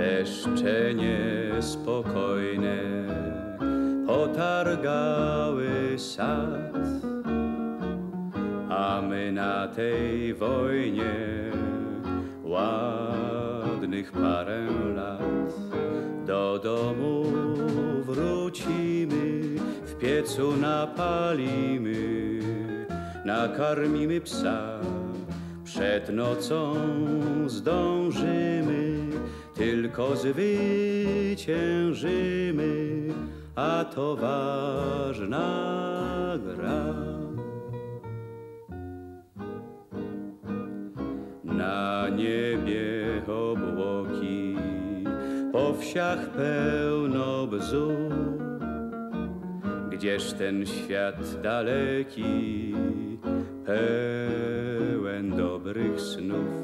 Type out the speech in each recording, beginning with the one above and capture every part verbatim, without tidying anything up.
deszcze niespokojne potargały sad, a my na tej wojnie ładnych parę lat. Do domu wrócimy, w piecu napalimy, nakarmimy psa, przed nocą zdążymy, tylko zwyciężymy, a to ważna gra. Na niebie obłoki, po wsiach pełno bzu, gdzież ten świat daleki, pełen dobrych snów.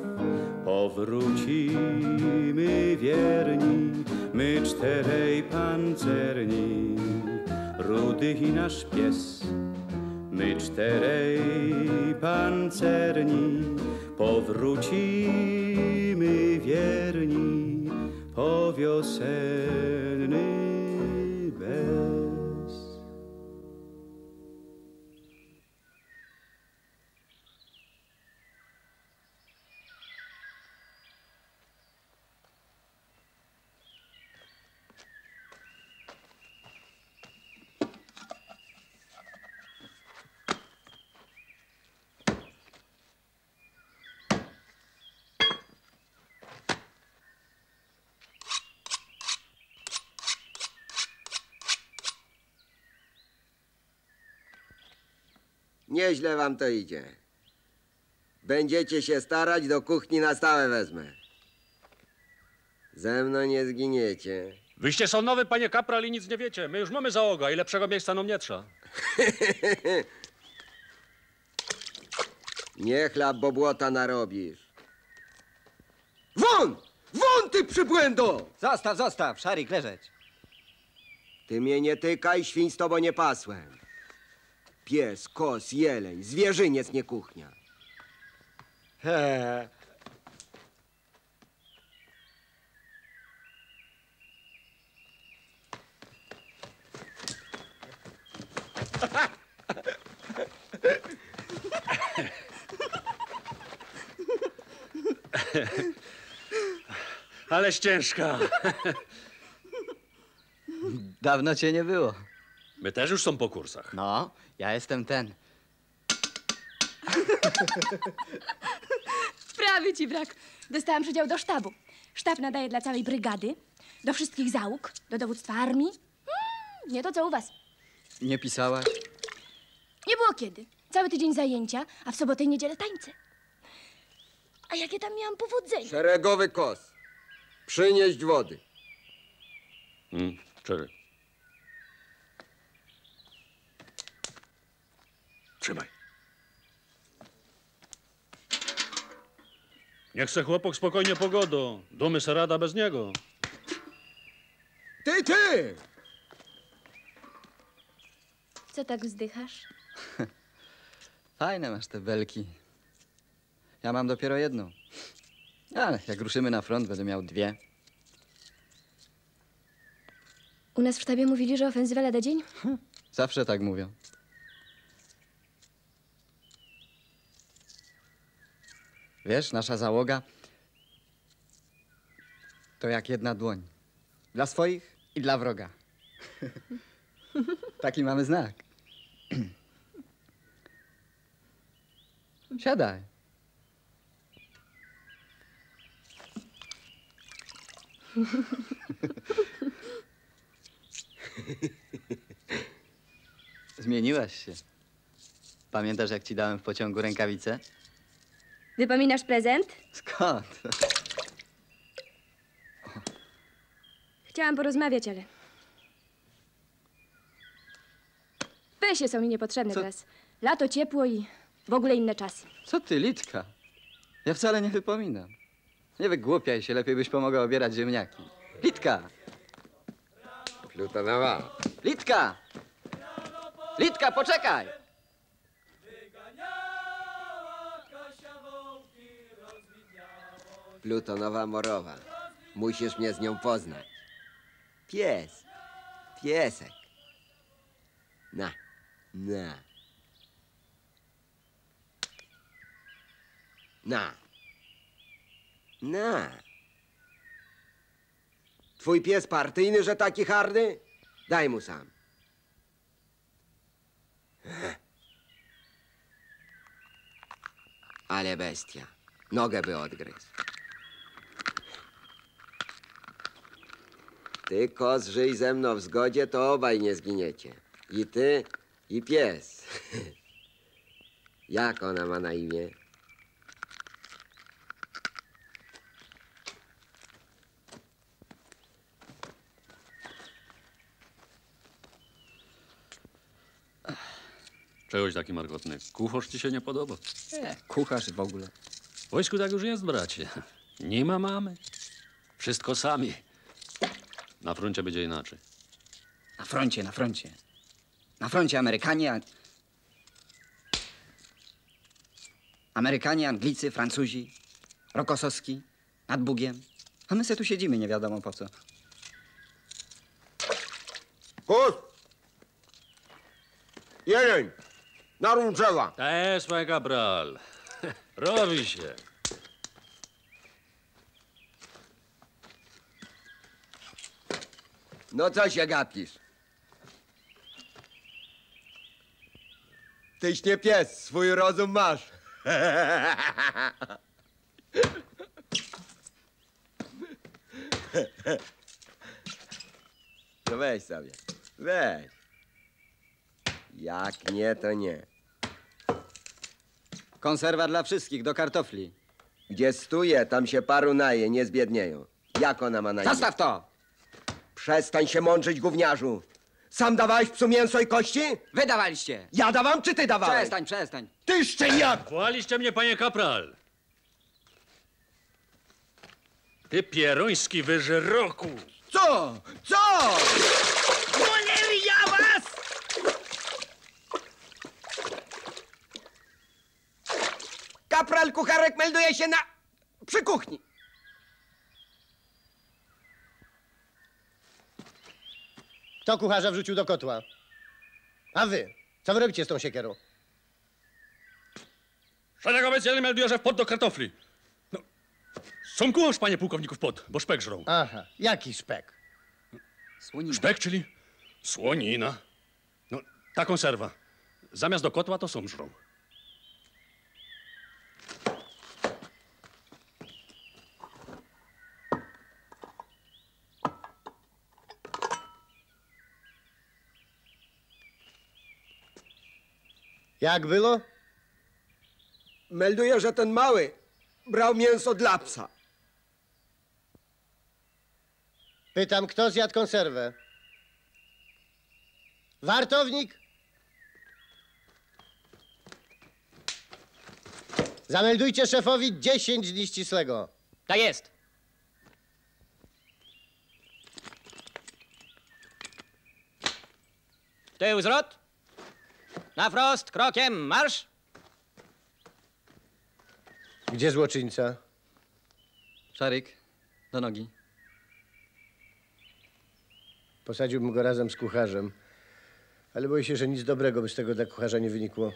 Powrócimy wierni, my czterej pancerni, rudy i nasz pies. My czterej pancerni, powrócimy wierni, po wiosenny bez. Nieźle wam to idzie. Będziecie się starać, do kuchni na stałe wezmę. Ze mną nie zginiecie. Wyście są nowy, panie kapral, i nic nie wiecie. My już mamy załoga i lepszego miejsca nam nie trzeba. Nie chlap, bo błota narobisz. Won! Won, ty przybłędo! Zostaw, zostaw, szarik leżeć. Ty mnie nie tykaj, świń z tobą nie pasłem. Pies, kos, jeleń, zwierzyniec, nie kuchnia. He. Ale ciężka. Dawno cię nie było. My też już są po kursach. No, ja jestem ten. Prawie ci brak. Dostałam przydział do sztabu. Sztab nadaje dla całej brygady, do wszystkich załóg, do dowództwa armii. Hmm, nie to, co u was. Nie pisałaś? Nie było kiedy. Cały tydzień zajęcia, a w sobotę i niedzielę tańce. A jakie tam miałam powodzenie? Szeregowy kos. Przynieść wody. Mm, cztery. Trzymaj. Niech se chłopok spokojnie pogodą. Dumy se rada bez niego. Ty, ty! Co tak wzdychasz? Fajne masz te belki. Ja mam dopiero jedną. Ale jak ruszymy na front, będę miał dwie. U nas w sztabie mówili, że ofensywa lada dzień? Zawsze tak mówią. Wiesz, nasza załoga to jak jedna dłoń. Dla swoich i dla wroga. Taki mamy znak. Siadaj. Zmieniłaś się. Pamiętasz, jak ci dałem w pociągu rękawice? Wypominasz prezent? Skąd? Chciałam porozmawiać, ale... Pesie są mi niepotrzebne Co? teraz. Lato, ciepło i w ogóle inne czasy. Co ty, Litka? Ja wcale nie wypominam. Nie wygłupiaj się, lepiej byś pomogła obierać ziemniaki. Litka! Plutanowa. Litka! Litka, poczekaj! Plutonowa morowa. Musisz mnie z nią poznać. Pies. Piesek. Na. Na. Na. Na. Twój pies partyjny, że taki hardy? Daj mu sam. Ale bestia. Nogę by odgryzł. Ty, kos, żyj ze mną w zgodzie, to obaj nie zginiecie. I ty, i pies. Jak ona ma na imię? Czegoś taki markotny. Kucharz ci się nie podoba? Nie, kucharz w ogóle. W wojsku tak już jest, bracie. Nie ma mamy. Wszystko sami. Na froncie będzie inaczej. Na froncie, na froncie. Na froncie Amerykanie, a... Amerykanie, Anglicy, Francuzi, Rokossowski, nad Bugiem. A my se tu siedzimy, nie wiadomo po co. Kurs! Jeleń! Narum drzewa! To jest, mój kapral. Robi się. No co się gapisz? Tyś nie pies, swój rozum masz. No weź sobie, weź. Jak nie, to nie. Konserwa dla wszystkich, do kartofli. Gdzie stuje, tam się paru naje, nie zbiednieją. Jak ona ma na imię? Zostaw to! Przestań się mądrzyć, gówniarzu. Sam dawałeś psu mięso i kości? Wy dawaliście. Ja dawam, czy ty dawałeś? Przestań, przestań. Ty szczeniak! Wołaliście mnie, panie kapral. Ty pieruński wyżeroku. Co? Co? No nie widział was! Kapral Kucharek melduje się na... przy kuchni. To kucharza wrzucił do kotła. A wy? Co wy robicie z tą siekierą? Szereg oficjalny melduje, że wpadł do kartofli. No, są kucharz, panie pułkowniku, wpadł, bo szpek żrą. Aha, jaki szpek? Słonina. Szpek, czyli słonina. No, ta konserwa. Zamiast do kotła to są żrą. Jak było? Melduję, że ten mały brał mięso dla psa. Pytam, kto zjadł konserwę? Wartownik? Zameldujcie szefowi dziesięć dni ścisłego. Tak jest. Tył zwrot? Na wprost, krokiem, marsz! Gdzie złoczyńca? Szaryk, do nogi. Posadziłbym go razem z kucharzem, ale boję się, że nic dobrego by z tego dla kucharza nie wynikło.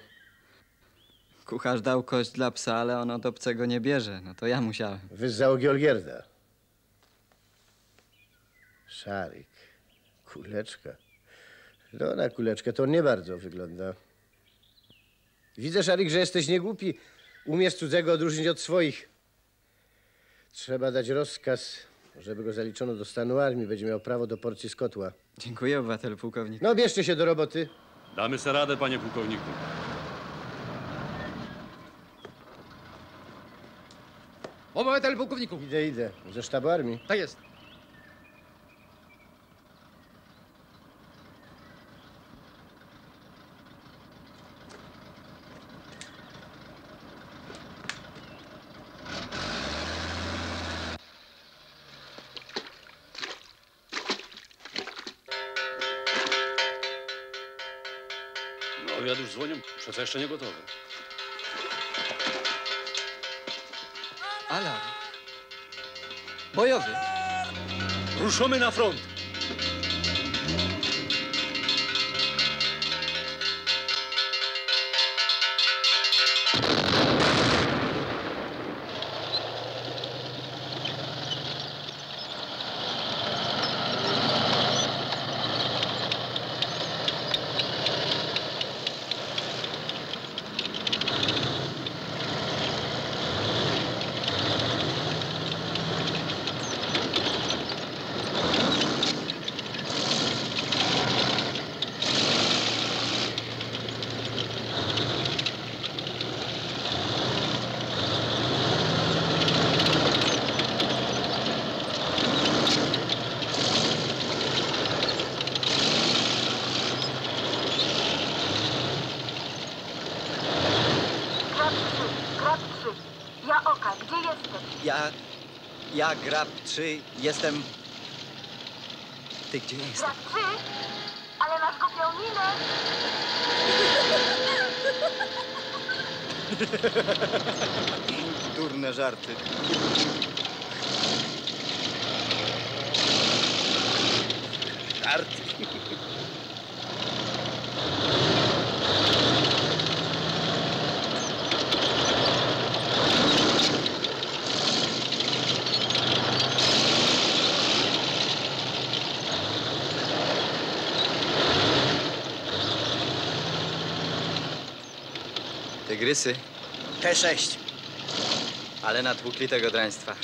Kucharz dał kość dla psa, ale on od obcego nie bierze. No to ja musiałem. Wy z załogi Olgierda. Szaryk, kuleczka. No, na kuleczkę to on nie bardzo wygląda. Widzę, Szarik, że jesteś niegłupi. Umiesz cudzego odróżnić od swoich. Trzeba dać rozkaz, żeby go zaliczono do stanu armii. Będzie miał prawo do porcji z kotła. Dziękuję, obywatelu pułkowniku. No, bierzcie się do roboty. Damy sobie radę, panie pułkowniku. Obywatelu pułkowniku. Idę, idę. Ze sztabu armii. Tak jest. Przecież jeszcze nie gotowe. Alarm. Bojowy. Ruszamy na front. Ja, Grabczy, jestem... Ty gdzie jesteś? Grabczy? Ale masz głupią minę! Durne żarty. Żarty. Tygrysy? T sześć. Ale natłukli tego draństwa.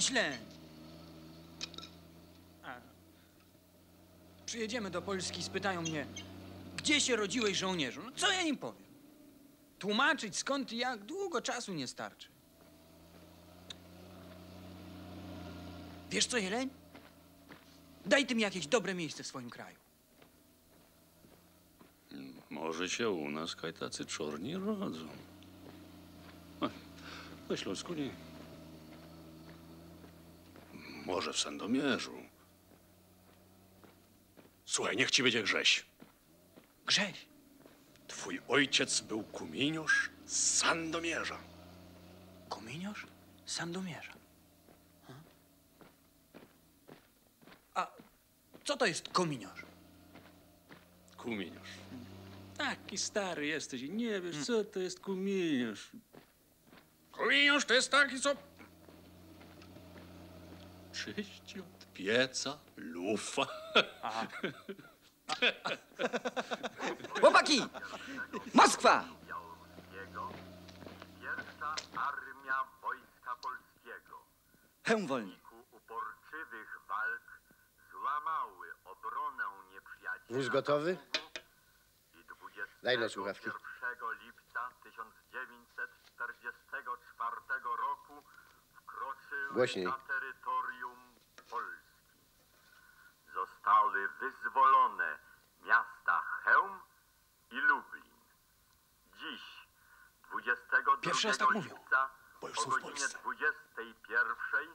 Źle. A. Przyjedziemy do Polski, spytają mnie, gdzie się rodziłeś, żołnierzu? No co ja im powiem? Tłumaczyć skąd i jak długo czasu nie starczy. Wiesz co, Jeleń? Daj tym jakieś dobre miejsce w swoim kraju. Może się u nas kaj tacy czorni rodzą. Na Śląsku nie. Może w Sandomierzu. Słuchaj, niech ci będzie Grześ. Grześ? Twój ojciec był Kuminiusz z Sandomierza. Kuminiusz z Sandomierza. Hmm? A co to jest Kuminiusz? Kuminiusz. Taki stary jesteś i nie wiesz, hmm. co to jest Kuminiusz. Kuminiusz to jest taki, co... Czyści od pieca lufa. Aha. A, a. Chłopaki! Moskwa! Pierwsza armia Wojska Polskiego. Hełm wolny. Uporczywych walk złamały obronę nieprzyjaciela. Wóz gotowy? Daj na słuchawki. pierwszego lipca tysiąc dziewięćset czterdziestego czwartego roku głośniej. Na terytorium Polski. Zostały wyzwolone miasta Chełm i Lublin. Dziś, dwudziestego drugiego lipca o godzinie dwudziestej pierwszej,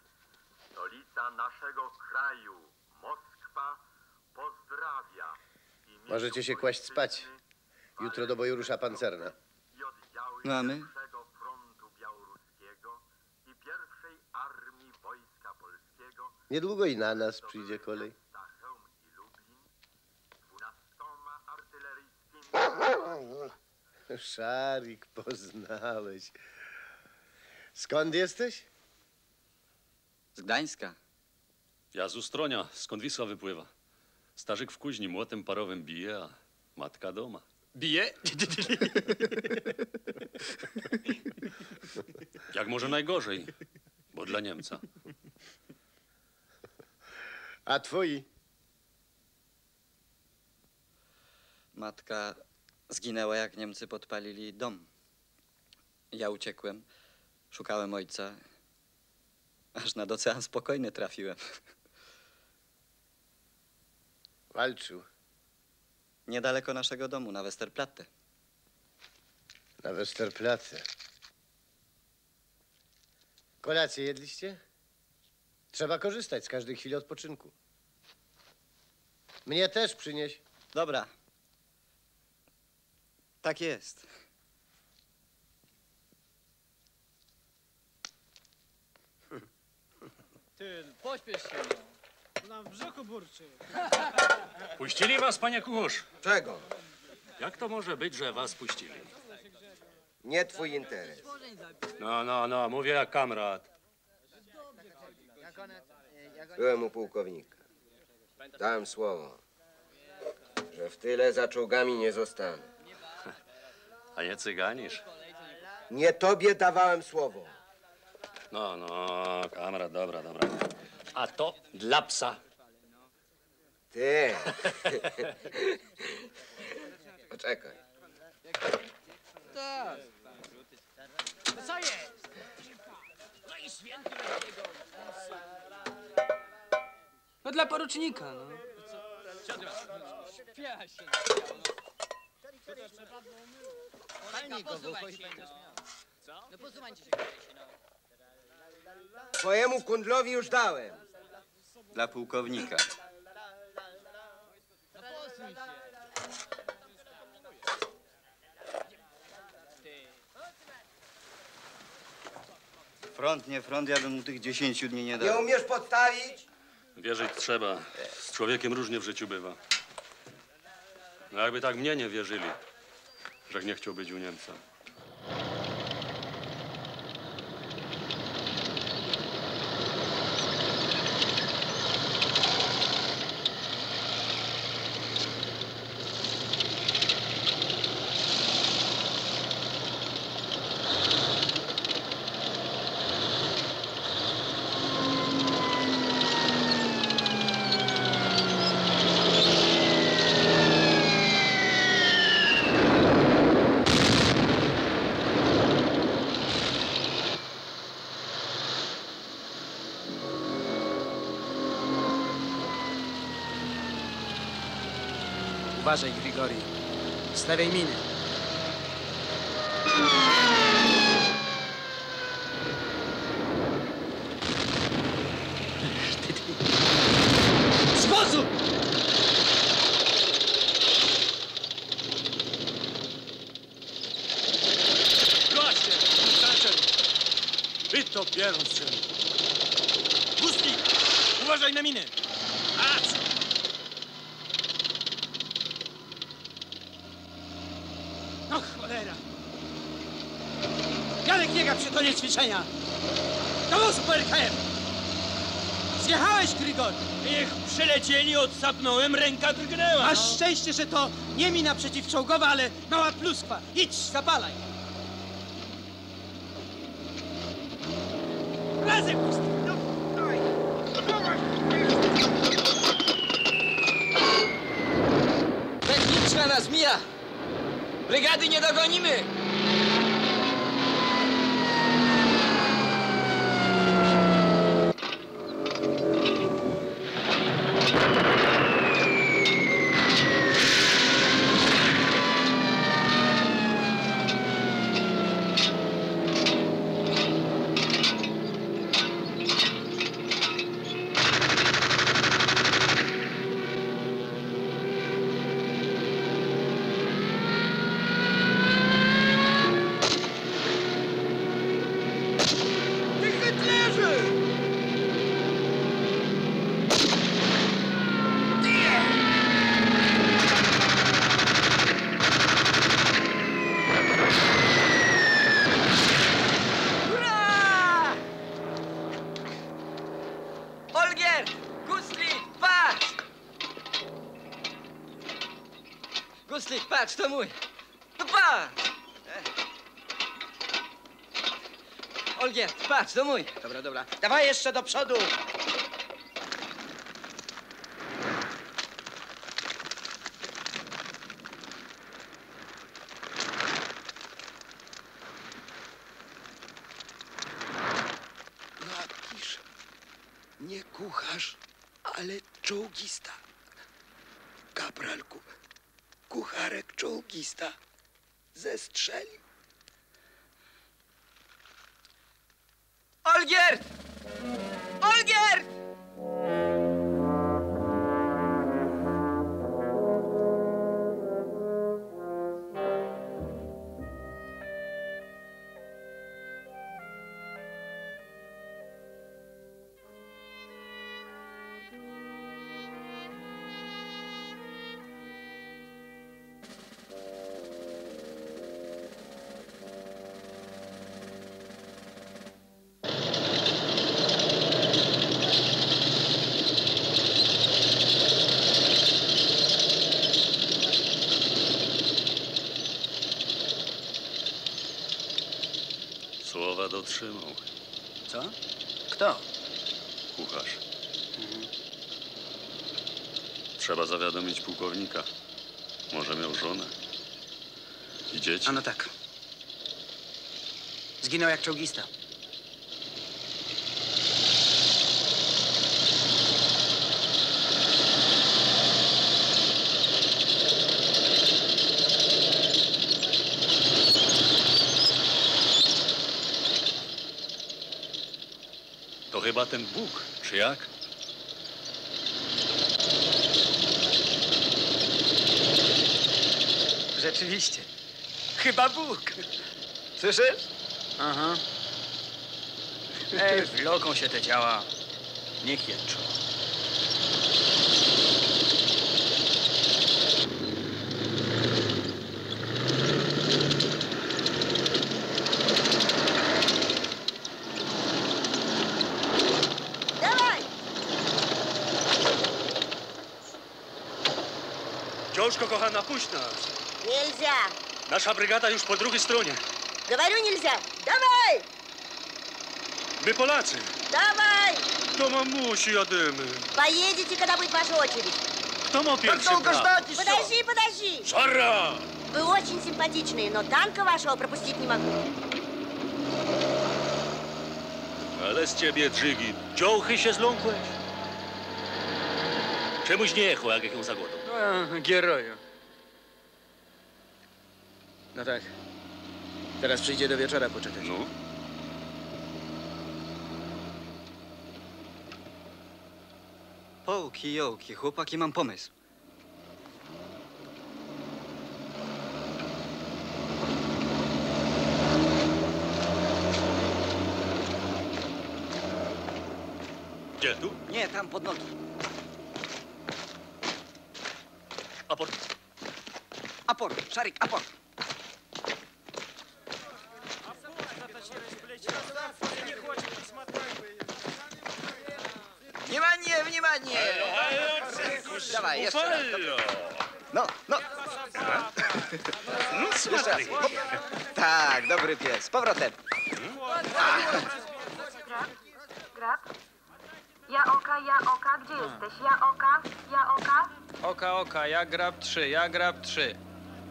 stolica naszego kraju, Moskwa, pozdrawia. Możecie się kłaść spać. Jutro do boju rusza pancerna. No a my? Niedługo i na nas przyjdzie kolej. Szarik, poznałeś. Skąd jesteś? Z Gdańska. Ja z Ustronia, skąd Wisła wypływa. Starzyk w kuźni młotem parowym bije, a matka doma. Bije? Jak może najgorzej, bo dla Niemca. A twoi? Matka zginęła, jak Niemcy podpalili dom. Ja uciekłem, szukałem ojca. Aż nad Ocean Spokojny trafiłem. Walczył. Niedaleko naszego domu, na Westerplatte. Na Westerplatte. Kolację jedliście? Trzeba korzystać z każdej chwili odpoczynku. Mnie też przynieś. Dobra. Tak jest. Ty, pośpiesz się. Nam w brzuchu burczy. Puścili was, panie kucharz? Czego? Jak to może być, że was puścili? Nie twój interes. No, no, no, mówię jak kamrat. Byłem u pułkownika. Dałem słowo, że w tyle za czołgami nie zostanę. A nie cyganisz? Nie tobie dawałem słowo. No, no, kamrat, dobra, dobra. A to dla psa. Ty. Poczekaj. Tak. Co jest? No i święty tego. No dla porucznika, no. Fajnie go wychodzi. No posuńcie się, no. Twojemu kundlowi już dałem. Dla pułkownika. No posuń się. Front, nie front, ja bym mu tych dziesięciu dni nie dał. Nie umiesz podstawić? Wierzyć trzeba. Z człowiekiem różnie w życiu bywa. No jakby tak mnie nie wierzyli, że nie chciał być u Niemca. Uważaj, Grigory. Stawiaj miny. Sposób! Goście! Wy to pierwszy. Guski! Uważaj na minę! Koniec ćwiczenia! Do wozu po er ka em! Zjechałeś, Grigor! Niech przelecieli, odsapnąłem, ręka drgnęła! Masz no. szczęście, że to nie mina przeciwczołgowa, ale mała pluskwa! Idź, zapalaj! Razem, pusty! Techniczna nas mija! Brygady nie dogonimy! To mój. No patrz! Olgierd, patrz, to mój. Dobra, dobra. Dawaj jeszcze do przodu. Napisz. nie kucharz, ale czołgista. Kapralku, kucharek czołgista zestrzeli. Olgierd! Olgierd! Dotrzymał. Co? Kto? Kucharz. Mhm. Trzeba zawiadomić pułkownika. Może miał żonę i dzieci. A no tak. Zginął jak czołgista. Chyba ten Bóg, czy jak? Rzeczywiście. Chyba Bóg. Słyszysz? Aha. Ej, wloką się te działa. Niech jęczą. Książko kochana, puść nas. Nielzia. Nasza brygada już po drugiej stronie. Говорю, нельзя. Dawaj! My Polacy. Dawaj! Do mamusi jadymy. Поедете, когда будет ваша очередь. Kto ma pierwszy brak? Подожди, подожди. Szara! Wy очень sympatyczny, no tanka waszego propuścić nie mogę. Ale z ciebie, Dżygin, dziołchy się zląkłeś. Czemuś nie jechał, jak jaką zagodą? No, gieroju. No tak. Teraz przyjdzie do wieczora, poczekaj. No. Połki, jołki, chłopaki, mam pomysł. Gdzie, tu? Nie, tam, pod nogi. Apor. Apor, Szarik, apor. Внимание, внимание! Давай, jeszcze raz. No, no. Jeszcze raz. Tak, dobry pies. Z powrotem. Grak? Ja oka, ja oka. Gdzie jesteś? Ja oka, ja oka. Oka, oka, ja grab trzy, ja grab trzy.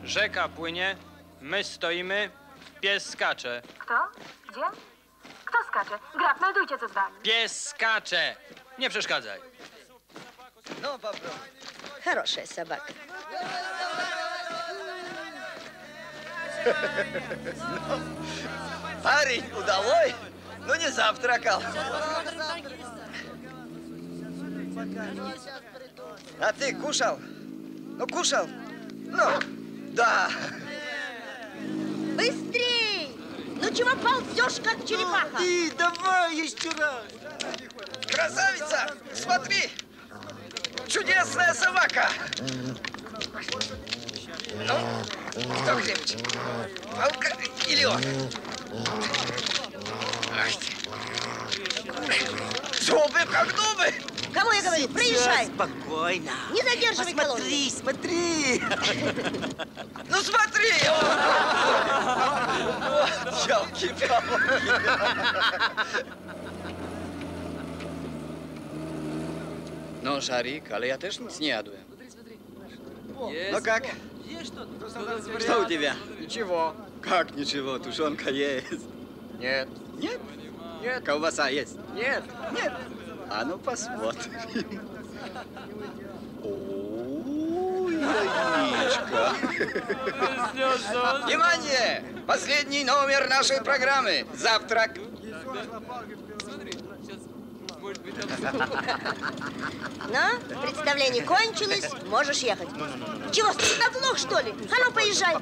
Rzeka płynie, my stoimy, pies skacze. Kto? Gdzie? Kto skacze? Grab, meldujcie co z wami. Pies skacze! Nie przeszkadzaj. No, Pablo. Хорошая собака. Парень удалой, но не завтракал. А ты кушал? Ну, кушал? Ну, да. Быстрей! Ну, чего ползешь, как черепаха? Ну, ты, давай еще раз. Красавица, смотри. Чудесная собака. Ну, кто крепче? Палка или он? Ах ты. Зубы как дубы. Кому я говорю? Приезжай! Спокойно! Не задерживай колонию! Смотри, смотри! Ну смотри! Ёлки-палки! No, Szarik, ale ja też nic nie jadłem. No jak? Co u ciebie? Ничего. Как ничего? Тушенка есть. Нет. Нет? Нет. Колбаса есть. Нет. Нет. A no pasłot. Внимание! Последний номер нашей программы. Завтрак. Ну, представление кончилось, можешь ехать. Чего, столбок, что ли? А ну, поезжай.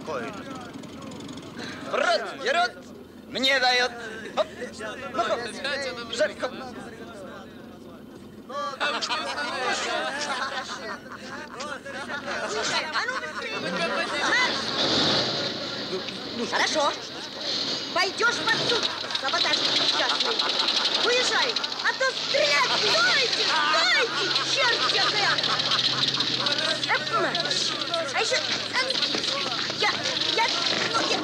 Рот берет, мне дает. Жарко. Слушай, а ну быстрее! Хорошо. Пойдешь под суд, саботажник несчастный. Уезжай, а то стрелять! Стойте, стойте, черт тебя прям! А еще... Я... Я... Я... Я...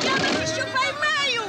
Я вас еще поймаю!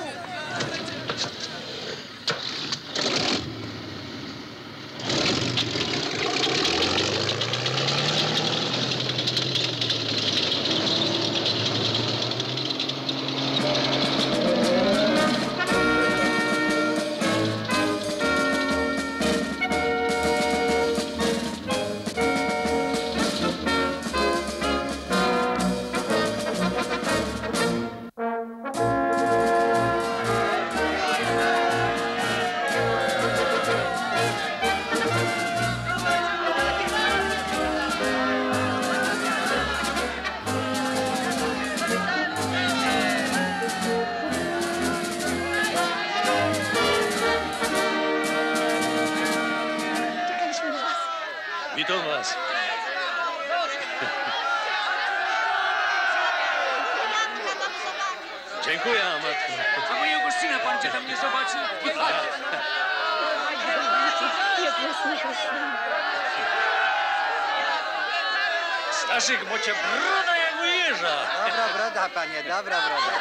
Starzyk, bo cię broda jak ujeżdża. Dobra broda, panie, dobra broda.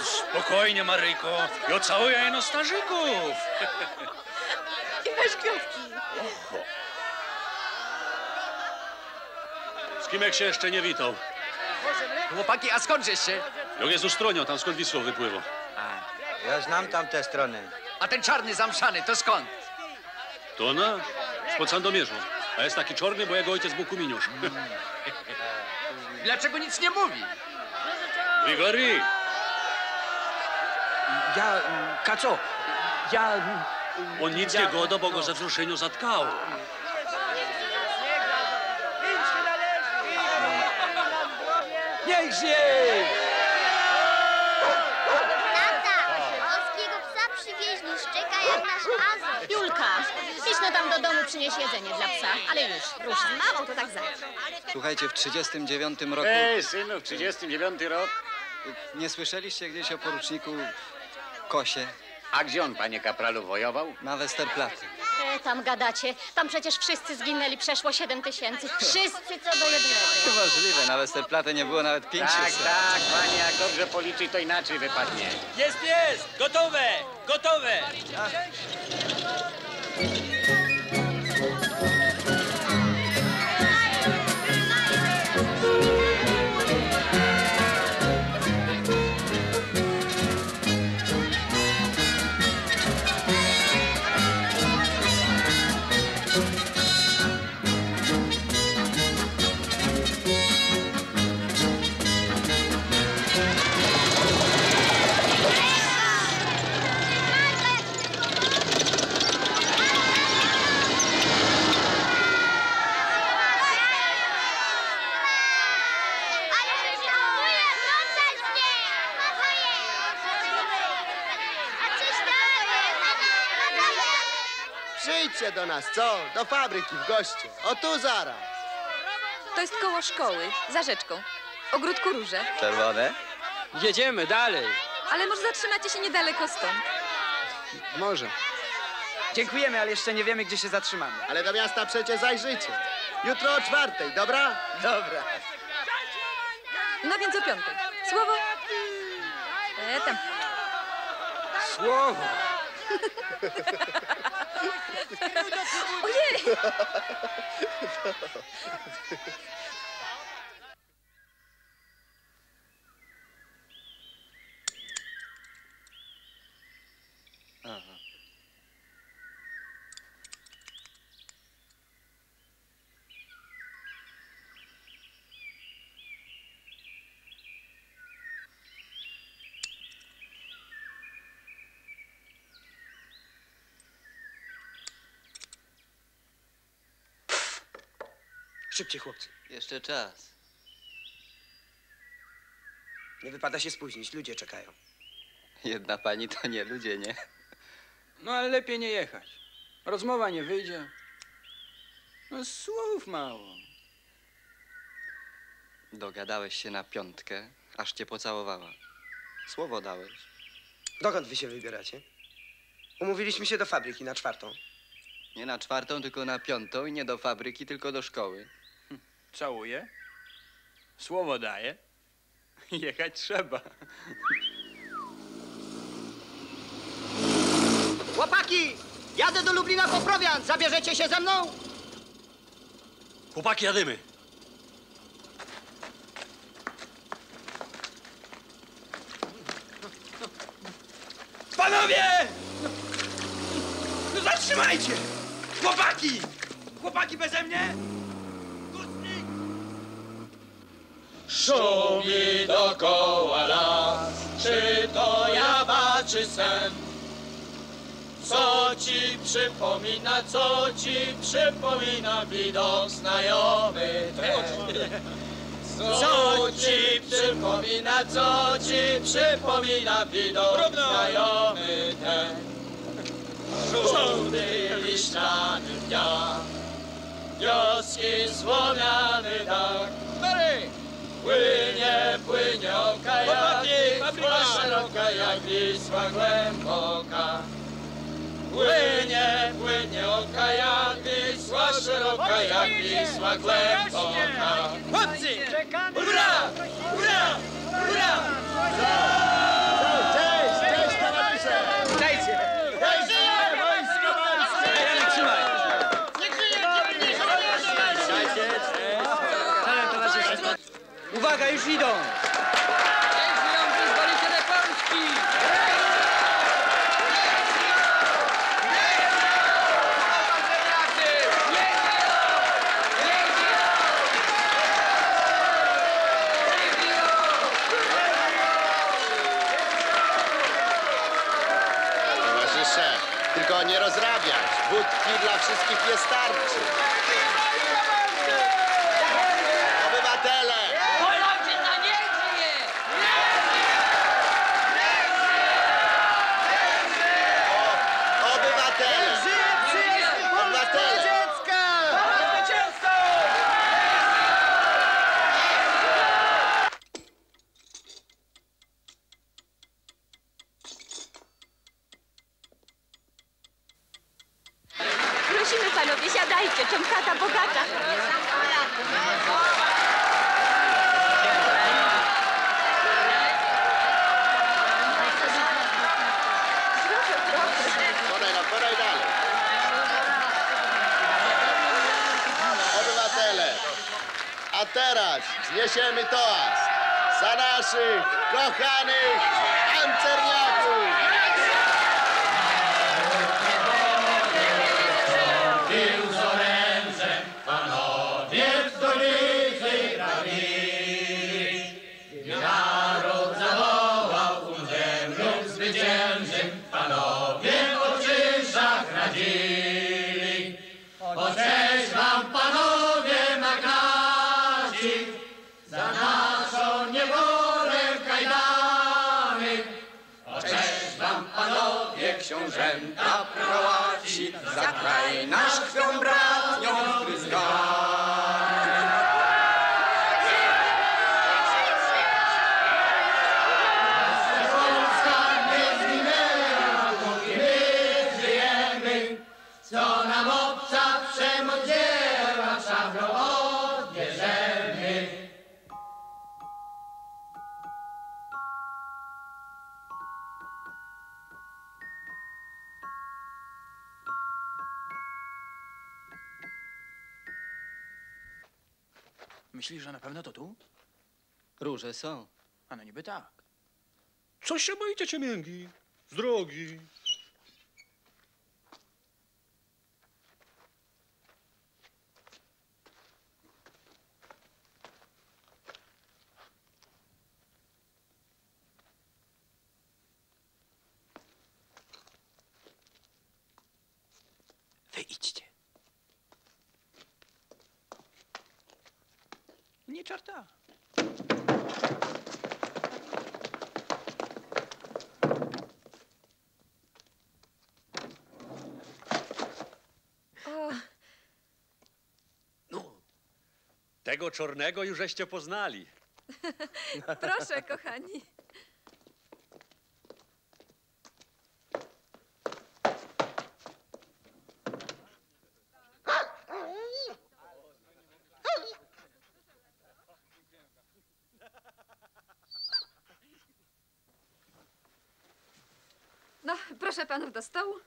O, spokojnie, Maryjko. Ja całuję jeno starzyków. I masz kwiatki. Oho. Z kim jak się jeszcze nie witał? Chłopaki, a skąd żeś się? Jak jest Ustronią, tam skąd Wisłą wypływa. A, ja znam tamte strony. A ten czarny zamszany, to skąd? To nasz, spod Sandomierza. A jest taki czarny, bo jego ojciec Bukuminiusz. Mm. Dlaczego nic nie mówi? Wigary! Ja... Kaco, ja... On nic ja, nie goda, bo go no. ze wzruszeniu zatkało. Niech się! Tata, polskiego psa przywieźli, szczeka jak nasz Azor. Julka, idźno tam do domu, przynieś jedzenie dla psa. Ale już, rusz z mamą, to tak zaraz. Słuchajcie, w trzydziestym dziewiątym roku... Ej, synu, w trzydziestym dziewiątym rok... Nie słyszeliście gdzieś o poruczniku Kosie? A gdzie on, panie kapralu, wojował? Na Westerplatte. E, tam gadacie. Tam przecież wszyscy zginęli. Przeszło siedem tysięcy. Wszyscy co do jednego. Możliwe. Na Westerplatte nie było nawet pięciuset. Tak, tak, panie. Jak dobrze policzyć, to inaczej wypadnie. Jest, jest! Gotowe! Gotowe! A. Do nas, co? Do fabryki w goście. O tu zaraz. To jest koło szkoły, za rzeczką. Ogród kuróże. Czerwone? Jedziemy dalej. Ale może zatrzymacie się niedaleko stąd? Może. Dziękujemy, ale jeszcze nie wiemy, gdzie się zatrzymamy. Ale do miasta przecie zajrzycie. Jutro o czwartej, dobra? Dobra. No więc o piątej. Słowo? E, tam. Słowo. Ojej! Szybciej, chłopcy. Jeszcze czas. Nie wypada się spóźnić, ludzie czekają. Jedna pani to nie ludzie, nie? No, ale lepiej nie jechać. Rozmowa nie wyjdzie. No, słów mało. Dogadałeś się na piątkę, aż cię pocałowała. Słowo dałeś. Dokąd wy się wybieracie? Umówiliśmy się do fabryki na czwartą. Nie na czwartą, tylko na piątą i nie do fabryki, tylko do szkoły. Hm. Całuję. Słowo daję. Jechać trzeba. Chłopaki! Jadę do Lublina po prowiant. Zabierzecie się ze mną? Chłopaki, jadymy. Panowie! No zatrzymajcie! Chłopaki! Chłopaki beze mnie? Gustnik! Szumi dokoła las, czy to jawa, czy sen? Co ci przypomina, co ci przypomina widok znajomy ten? Co ci przypomina, co ci przypomina widok znajomy ten? Żółty liściany dnia, wioski złomiany dach. Płynie, płynie oka jak szeroka, jak Wisła głęboka. Płynie, płynie oka jak Wisła szeroka, jak Wisła głęboka. Chłopcy! Ura! Ura! Ura! Cześć! Cześć, towarzysze! Cześć! Cześć! Cześć! Trzymaj! Niech żyje! Cześć! Cześć! Uwaga, już idą! Nie rozrabiać. Budki dla wszystkich nie starczy. Obywatele! Polaczyna nie żyje! Nie żyje! Nie żyje! Obywatele! Nie żyje! Obywatele! Siadajcie, czemkata bogacza. Proszę, proszę. Podaj nam, podaj dalej. Obywatele, a teraz wzniesiemy toast za naszych kochanych pancerniaków. Książęta prałaci, za kraj nasz krwią bratnią wpryskany. Nasza Polska nie zginęła, póki my żyjemy. Co nam obca przemoc dzieła, szablą odbierzemy. Myślisz, że na pewno to tu? Róże są. A no niby tak. Co się boicie, ciemięgi? Z drogi. Wy idźcie. Nie czarta. No, tego czarnego już żeście poznali. Proszę, kochani. Proszę panów do stołu.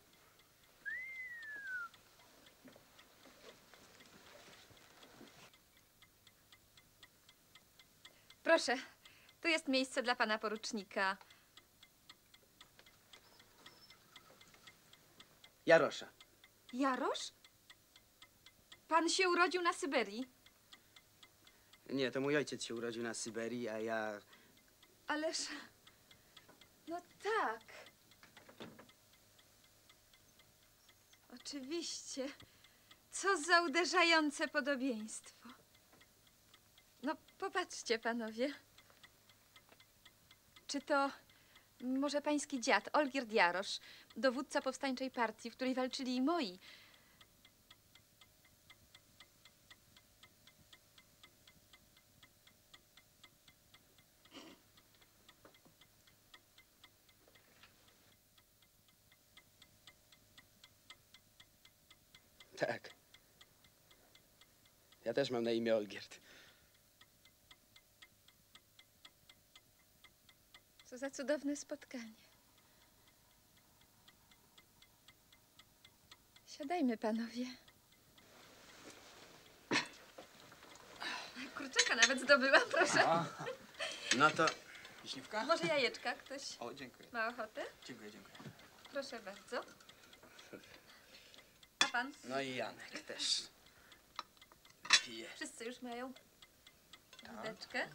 Proszę, tu jest miejsce dla pana porucznika Jarosza. Jarosz? Pan się urodził na Syberii? Nie, to mój ojciec się urodził na Syberii, a ja... Ależ... No tak... Oczywiście. Co za uderzające podobieństwo. No, popatrzcie, panowie. Czy to może pański dziad, Olgierd Jarosz, dowódca powstańczej partii, w której walczyli i moi? Tak. Ja też mam na imię Olgierd. Co za cudowne spotkanie. Siadajmy, panowie. Kurczaka nawet zdobyłam, proszę. A, no to... Wiśniówka? Może jajeczka? Ktoś o, dziękuję. Ma ochotę? Dziękuję, dziękuję. Proszę bardzo. Pan? No i Janek też. Pije. Wszyscy już mają wódeczkę.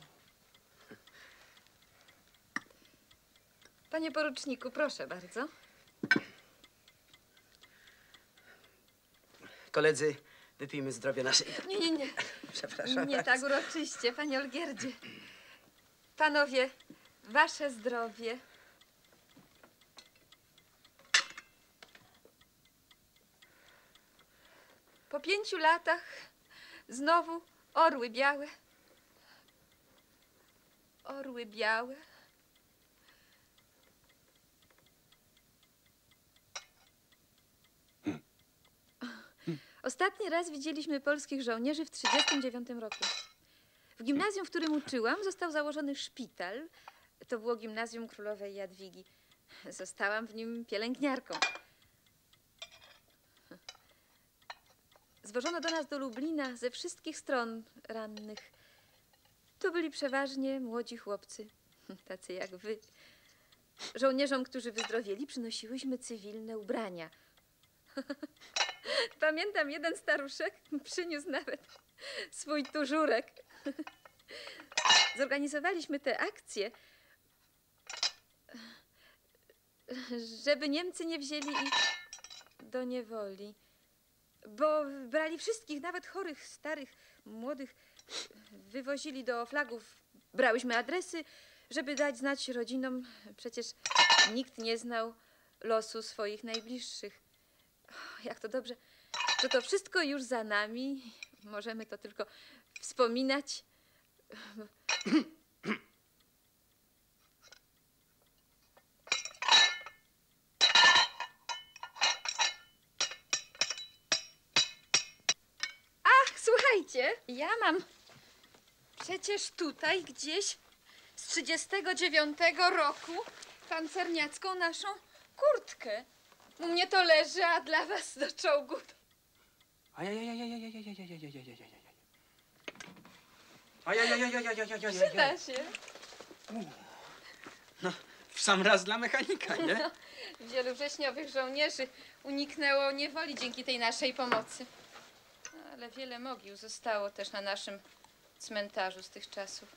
Panie poruczniku, proszę bardzo. Koledzy, wypijmy zdrowie naszej... Nie, nie, nie. Przepraszam. Nie tak uroczyście, panie Olgierdzie. Panowie, wasze zdrowie. Po pięciu latach znowu orły białe. Orły białe. Hmm. Ostatni raz widzieliśmy polskich żołnierzy w tysiąc dziewięćset trzydziestym dziewiątym roku. W gimnazjum, w którym uczyłam, został założony szpital. To było gimnazjum królowej Jadwigi. Zostałam w nim pielęgniarką. Zwożono do nas do Lublina ze wszystkich stron rannych. Tu byli przeważnie młodzi chłopcy, tacy jak wy. Żołnierzom, którzy wyzdrowieli, przynosiłyśmy cywilne ubrania. Pamiętam, jeden staruszek przyniósł nawet swój tużurek. Zorganizowaliśmy tę akcję, żeby Niemcy nie wzięli ich do niewoli. Bo brali wszystkich, nawet chorych, starych, młodych, wywozili do flagów. Brałyśmy adresy, żeby dać znać rodzinom. Przecież nikt nie znał losu swoich najbliższych. O, jak to dobrze, że to wszystko już za nami. Możemy to tylko wspominać. Ja mam przecież tutaj gdzieś z trzydziestego dziewiątego roku pancerniacką naszą kurtkę. U mnie to leży, a dla was do czołgu. Przyda się. No, w sam raz dla mechanika, nie? No, wielu wrześniowych żołnierzy uniknęło niewoli dzięki tej naszej pomocy. Ale wiele mogił zostało też na naszym cmentarzu z tych czasów.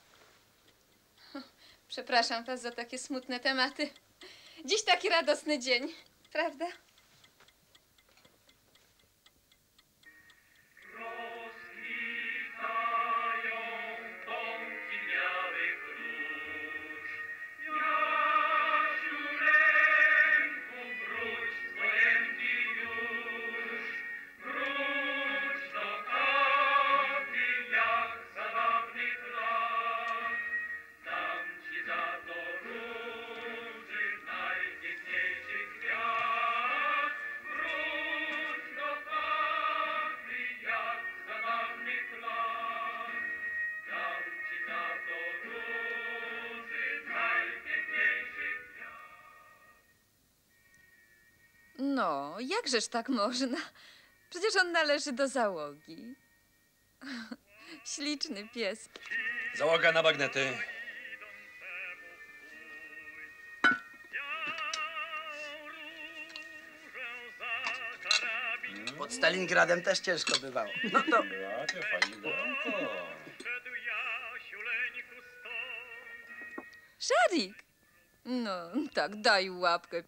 Przepraszam was za takie smutne tematy. Dziś taki radosny dzień, prawda? No, jakżeż tak można? Przecież on należy do załogi. Śliczny pies. Załoga na bagnety. Pod Stalingradem też ciężko bywało. No to... Szarik! No, tak, daj łapkę.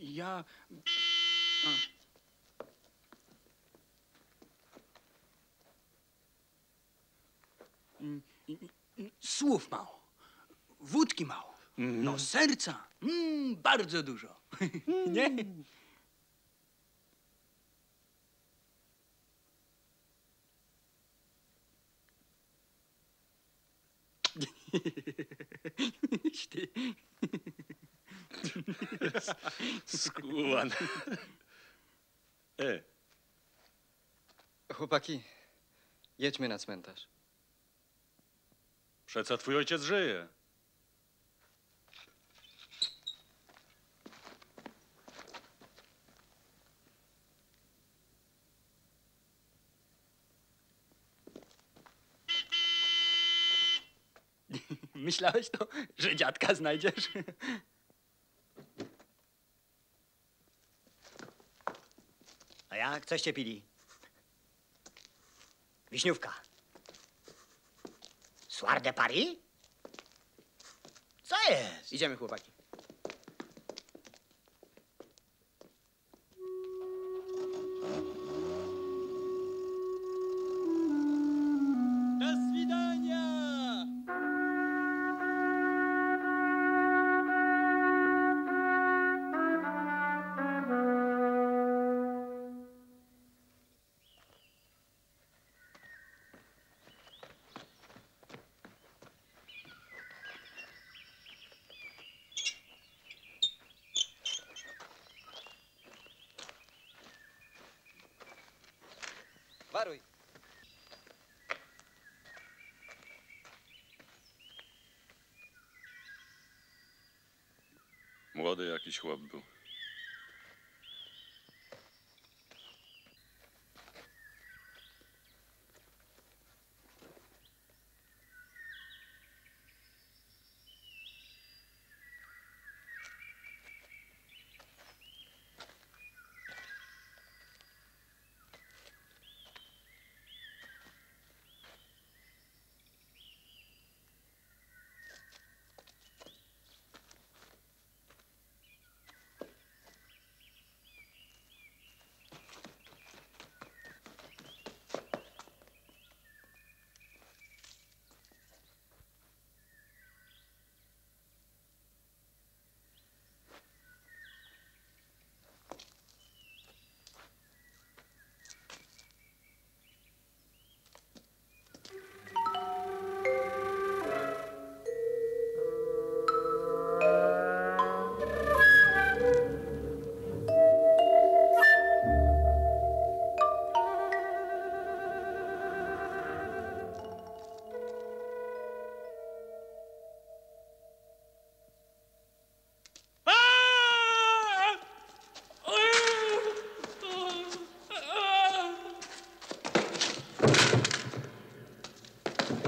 Ja... A. Słów mało, wódki mało, mm. no serca mm, bardzo dużo. Mm. Nie? Skłon. E. Chłopaki, jedźmy na cmentarz. Przeca twój ojciec żyje. Myślałeś to, że dziadka znajdziesz? A jak? Coście pili? Wiśniówka. Soir de Paris? Co jest? Idziemy, chłopaki. Młody jakiś chłop był.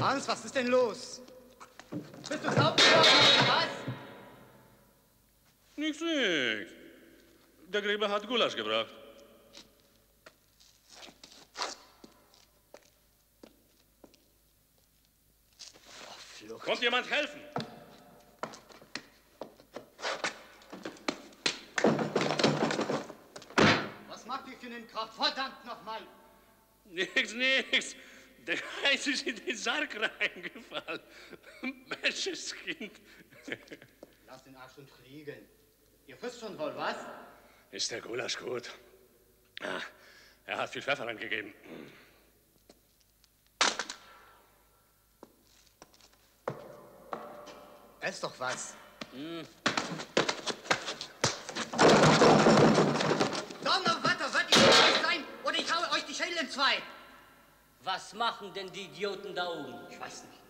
Hans, was ist denn los? Bist du taub geworden, was? Nix, nix. Der Gräber hat Gulasch gebracht. Oh, kommt jemand helfen? Was macht ihr für einen Krach? Verdammt nochmal! Nix, nix. Der Heiß ist in den Sarg reingefallen. Menschenskind. Kind. Lass den Arsch und liegen. Ihr wisst schon wohl, was? Ist der Gulasch gut? Ah, er hat viel Pfeffer angegeben. Ess doch was. Mm. Donnerwetter, wird ihr euch sein oder ich haue euch die Schädel in zwei. Was machen denn die Idioten da oben? Ich weiß nicht.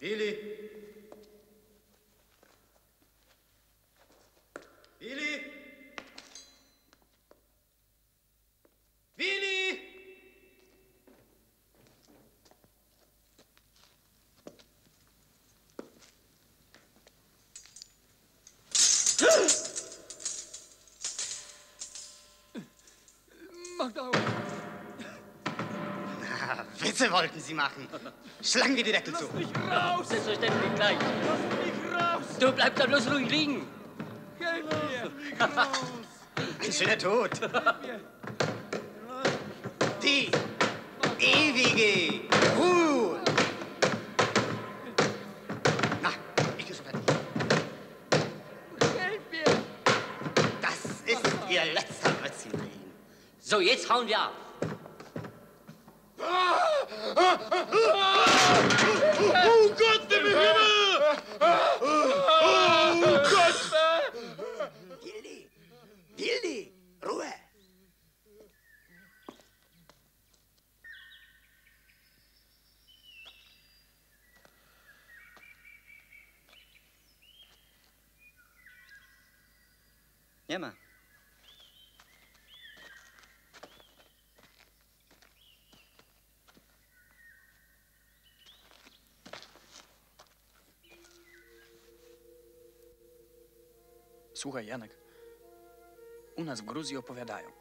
Ili. Ili. Ili. Witze wollten Sie machen. Schlagen wir die Deckel zu. Lass mich raus! Selbstverständlich gleich. Lass mich raus! Du bleibst da bloß ruhig liegen. Help mir! Ein schöner Tod. Die ewige Ruhe. Na, ich bin schon fertig. Help mir! Das ist Ihr letzter Rötzchenregen. So, jetzt hauen wir ab. Oh Gott im Himmel! Oh Gott! Willi! Willi! Ruhe! Nie ma. Słuchaj, Janek, u nas w Gruzji opowiadają.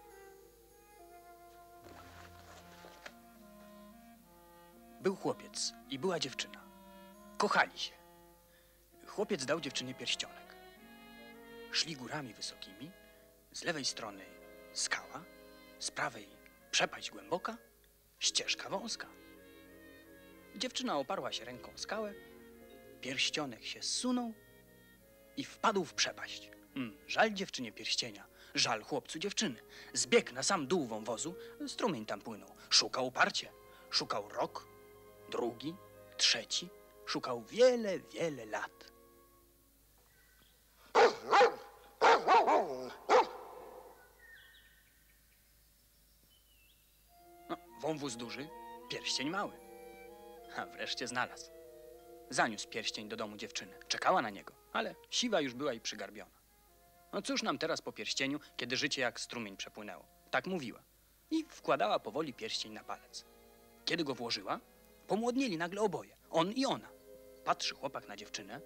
Był chłopiec i była dziewczyna. Kochali się. Chłopiec dał dziewczynie pierścionek. Szli górami wysokimi, z lewej strony skała, z prawej przepaść głęboka, ścieżka wąska. Dziewczyna oparła się ręką o skałę, pierścionek się zsunął i wpadł w przepaść. Mm, żal dziewczynie pierścienia, żal chłopcu dziewczyny. Zbiegł na sam dół wąwozu, strumień tam płynął. Szukał uparcie. Szukał rok, drugi, trzeci. Szukał wiele, wiele lat. No, wąwóz duży, pierścień mały. A wreszcie znalazł. Zaniósł pierścień do domu dziewczyny. Czekała na niego, ale siwa już była i przygarbiona. No cóż nam teraz po pierścieniu, kiedy życie jak strumień przepłynęło. Tak mówiła. I wkładała powoli pierścień na palec. Kiedy go włożyła, pomłodnieli nagle oboje. On i ona. Patrzy chłopak na dziewczynę,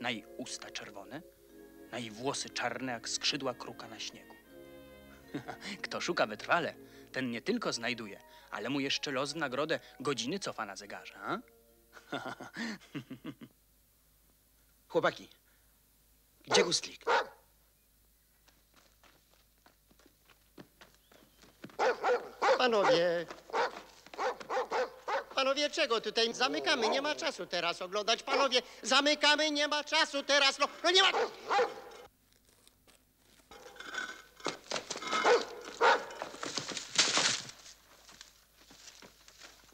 na jej usta czerwone, na jej włosy czarne jak skrzydła kruka na śniegu. Kto szuka wytrwale, ten nie tylko znajduje, ale mu jeszcze los w nagrodę godziny cofa na zegarze, a? Chłopaki, gdzie gustlik? Panowie, panowie, czego tutaj? Zamykamy, nie ma czasu teraz oglądać. Panowie, zamykamy, nie ma czasu teraz. No, no nie ma...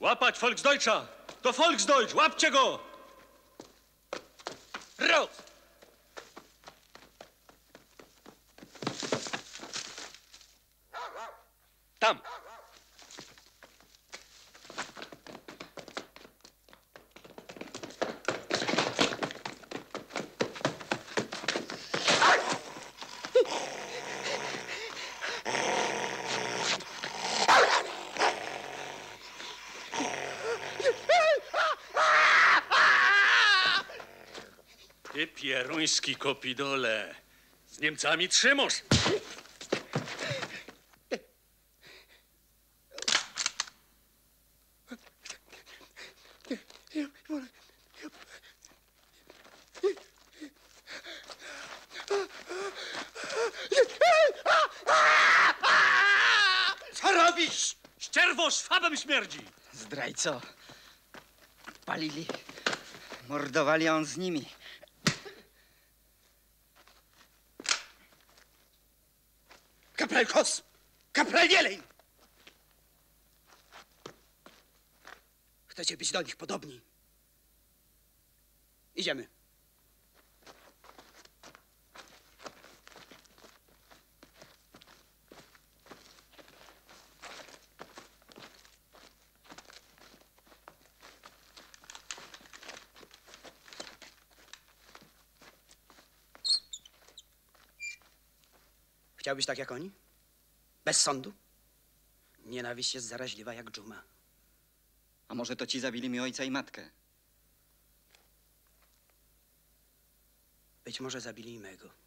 Łapać Volksdeutscha! To Volksdeutsch! Łapcie go! Raus! Tam! Pieruński kopidole. Z Niemcami trzymasz. Co robisz? Ścierwo, szwabem śmierdzi. Zdrajco. Palili. Mordowali, on z nimi. Kapral Kos! Kapral Wieleń! Chcecie być do nich podobni. Idziemy. Chciałbyś tak jak oni? Bez sądu? Nienawiść jest zaraźliwa jak dżuma. A może to ci zabili mi ojca i matkę? Być może zabili i mego.